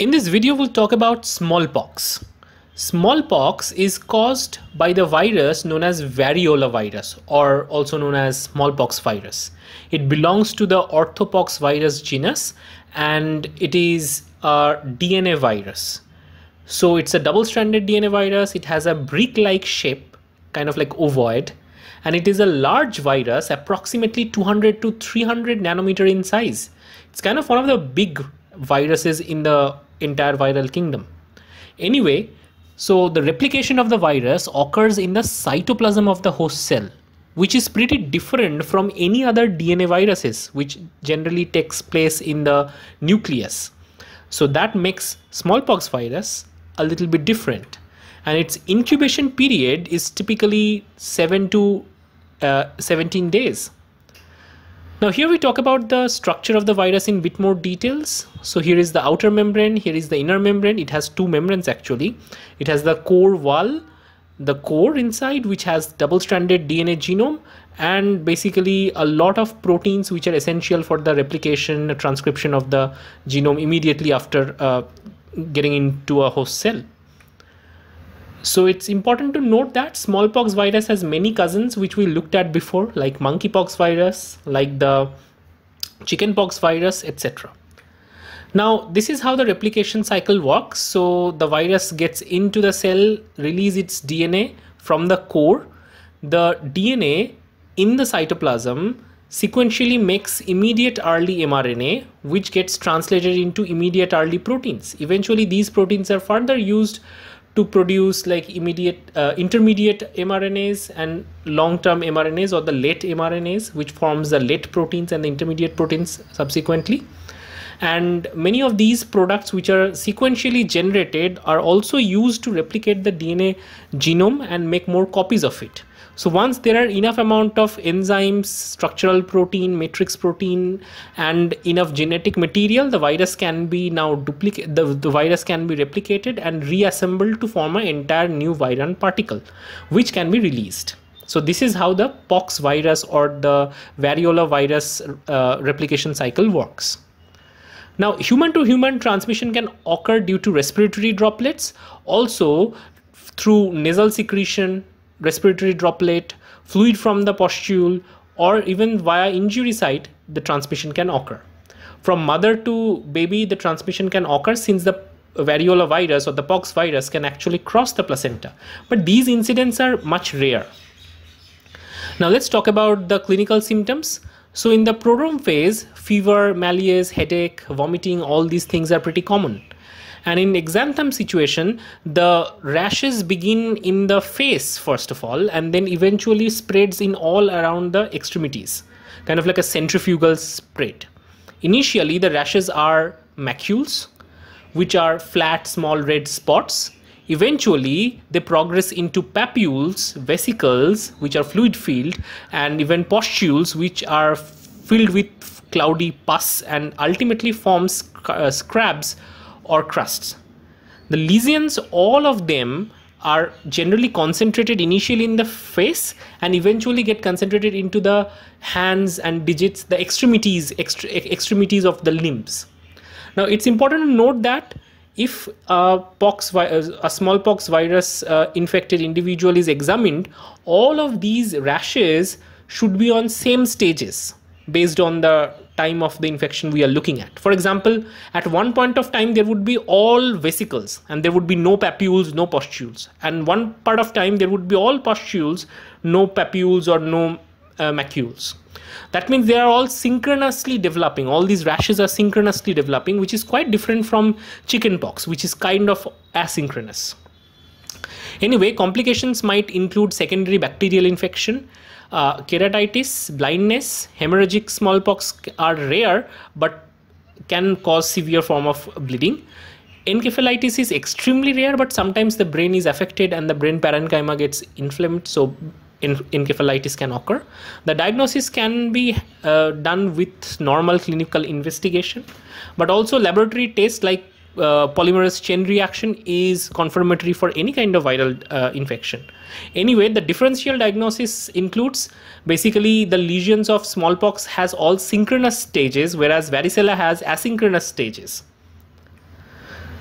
In this video, we'll talk about smallpox. Smallpox is caused by the virus known as variola virus, or also known as smallpox virus. It belongs to the orthopox virus genus, and it is a DNA virus. So it's a double-stranded DNA virus. It has a brick-like shape, kind of like ovoid, and it is a large virus, approximately 200 to 300 nanometer in size. It's kind of one of the big viruses in the entire viral kingdom. Anyway, so the replication of the virus occurs in the cytoplasm of the host cell, which is pretty different from any other DNA viruses, which generally takes place in the nucleus. So that makes smallpox virus a little bit different. And its incubation period is typically 7 to 17 days. Now here we talk about the structure of the virus in bit more details. So here is the outer membrane, here is the inner membrane. It has two membranes actually. It has the core wall, the core inside, which has double-stranded DNA genome and basically a lot of proteins which are essential for the replication, transcription of the genome immediately after getting into a host cell. So it's important to note that smallpox virus has many cousins which we looked at before, like monkeypox virus, like the chickenpox virus, etc. Now, this is how the replication cycle works. So the virus gets into the cell, releases its DNA from the core. The DNA in the cytoplasm sequentially makes immediate early mRNA, which gets translated into immediate early proteins. Eventually, these proteins are further used to produce like intermediate mRNAs and long-term mRNAs, or the late mRNAs, which forms the late proteins and the intermediate proteins subsequently. And many of these products which are sequentially generated are also used to replicate the DNA genome and make more copies of it. So once there are enough amount of enzymes, structural protein, matrix protein, and enough genetic material, the virus can be now replicated and reassembled to form an entire new virion particle, which can be released. So this is how the pox virus or the variola virus replication cycle works. Now, human-to-human transmission can occur due to respiratory droplets, also through nasal secretion, respiratory droplet, fluid from the pustule, or even via injury site, the transmission can occur. From mother to baby, the transmission can occur since the variola virus or the pox virus can actually cross the placenta. But these incidents are much rare. Now let's talk about the clinical symptoms. So in the prodrome phase, fever, malaise, headache, vomiting, all these things are pretty common. And in exanthem situation, the rashes begin in the face first of all, and then eventually spreads in all around the extremities, kind of like a centrifugal spread. Initially, the rashes are macules, which are flat, small red spots. Eventually, they progress into papules, vesicles, which are fluid-filled, and even pustules, which are filled with cloudy pus, and ultimately forms scabs or crusts. The lesions, all of them are generally concentrated initially in the face and eventually get concentrated into the hands and digits, the extremities of the limbs. Now it's important to note that if a smallpox virus infected individual is examined, all of these rashes should be on same stages based on the time of the infection we are looking at. For example, at one point of time, there would be all vesicles and there would be no papules, no pustules. And one part of time, there would be all pustules, no papules or no macules. That means they are all synchronously developing. All these rashes are synchronously developing, which is quite different from chickenpox, which is kind of asynchronous. Anyway, complications might include secondary bacterial infection, keratitis, blindness. Hemorrhagic smallpox are rare but can cause severe form of bleeding. Encephalitis is extremely rare, but sometimes the brain is affected and the brain parenchyma gets inflamed, so encephalitis can occur. The diagnosis can be done with normal clinical investigation, but also laboratory tests like polymerase chain reaction is confirmatory for any kind of viral infection. Anyway, the differential diagnosis includes basically the lesions of smallpox has all synchronous stages, whereas varicella has asynchronous stages.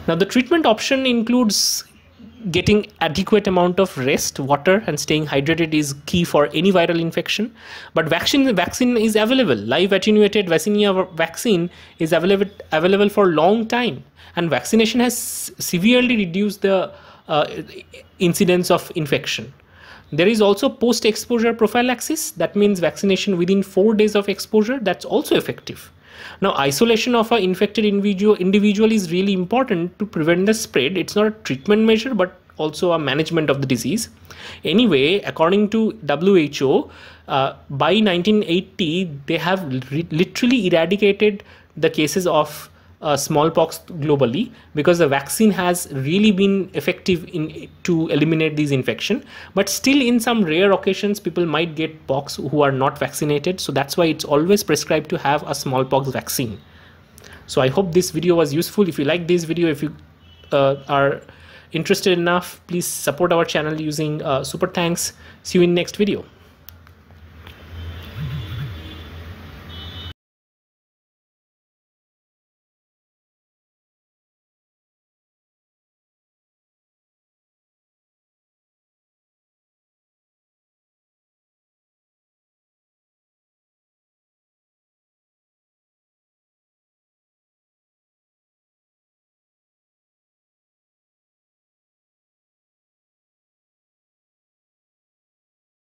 Now the treatment option includes getting adequate amount of rest, water, and staying hydrated is key for any viral infection. But vaccine is available. Live attenuated vaccinia vaccine is available for a long time, and vaccination has severely reduced the incidence of infection. There is also post-exposure prophylaxis. That means vaccination within 4 days of exposure. That's also effective. Now, isolation of an infected individual is really important to prevent the spread. It's not a treatment measure, but also a management of the disease. Anyway, according to WHO, by 1980, they have literally eradicated the cases of smallpox globally, because the vaccine has really been effective to eliminate these infection. But still, in some rare occasions, people might get pox who are not vaccinated. So that's why it's always prescribed to have a smallpox vaccine. So I hope this video was useful. If you like this video, if you are interested enough, please support our channel using super thanks. See you in next video.